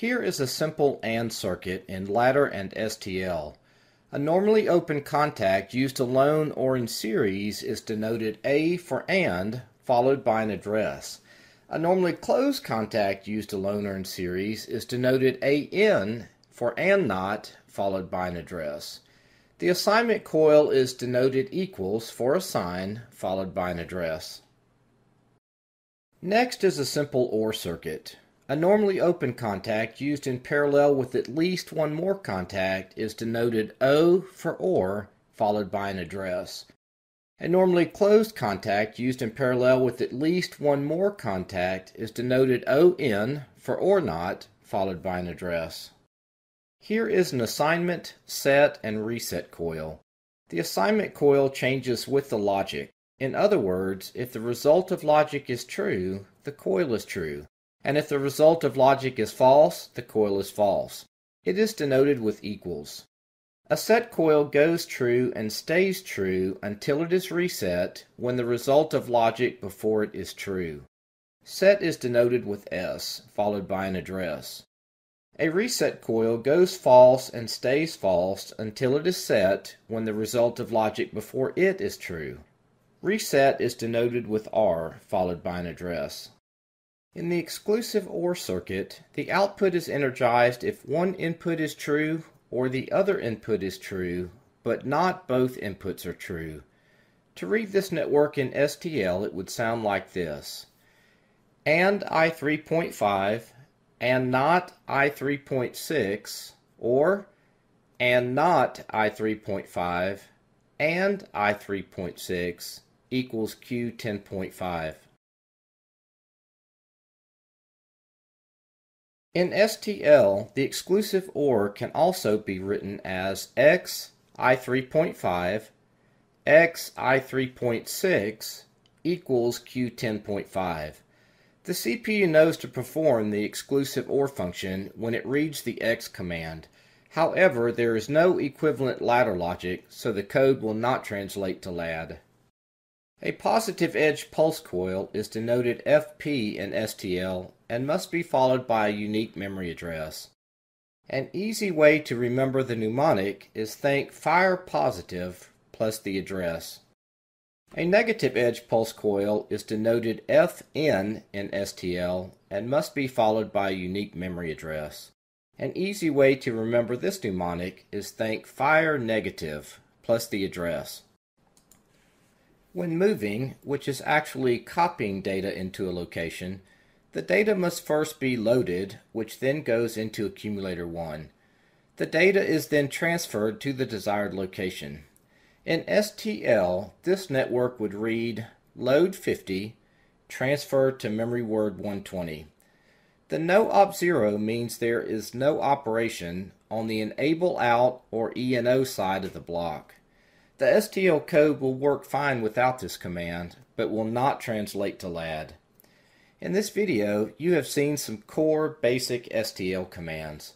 Here is a simple AND circuit in ladder and STL. A normally open contact used alone or in series is denoted A for AND, followed by an address. A normally closed contact used alone or in series is denoted AN for AND not, followed by an address. The assignment coil is denoted equals for assign, followed by an address. Next is a simple OR circuit. A normally open contact used in parallel with at least one more contact is denoted O for OR, followed by an address. A normally closed contact used in parallel with at least one more contact is denoted ON for OR not, followed by an address. Here is an assignment, set, and reset coil. The assignment coil changes with the logic. In other words, if the result of logic is true, the coil is true. And if the result of logic is false, the coil is false. It is denoted with equals. A set coil goes true and stays true until it is reset when the result of logic before it is true. Set is denoted with S, followed by an address. A reset coil goes false and stays false until it is set when the result of logic before it is true. Reset is denoted with R, followed by an address. In the exclusive OR circuit, the output is energized if one input is true or the other input is true, but not both inputs are true. To read this network in STL, it would sound like this: AND I3.5, AND NOT I3.6, or AND NOT I3.5, AND I3.6 equals Q10.5. In STL, the exclusive OR can also be written as X I3.5 X I3.6 equals Q10.5. The CPU knows to perform the exclusive OR function when it reads the X command. However, there is no equivalent ladder logic, so the code will not translate to LAD. A positive edge pulse coil is denoted FP in STL and must be followed by a unique memory address. An easy way to remember the mnemonic is think fire positive plus the address. A negative edge pulse coil is denoted FN in STL and must be followed by a unique memory address. An easy way to remember this mnemonic is think fire negative plus the address. When moving, which is actually copying data into a location, the data must first be loaded, which then goes into accumulator 1. The data is then transferred to the desired location. In STL, this network would read load 50, transfer to memory word 120. The no op 0 means there is no operation on the enable out or ENO side of the block. The STL code will work fine without this command, but will not translate to LAD. In this video, you have seen some core basic STL commands.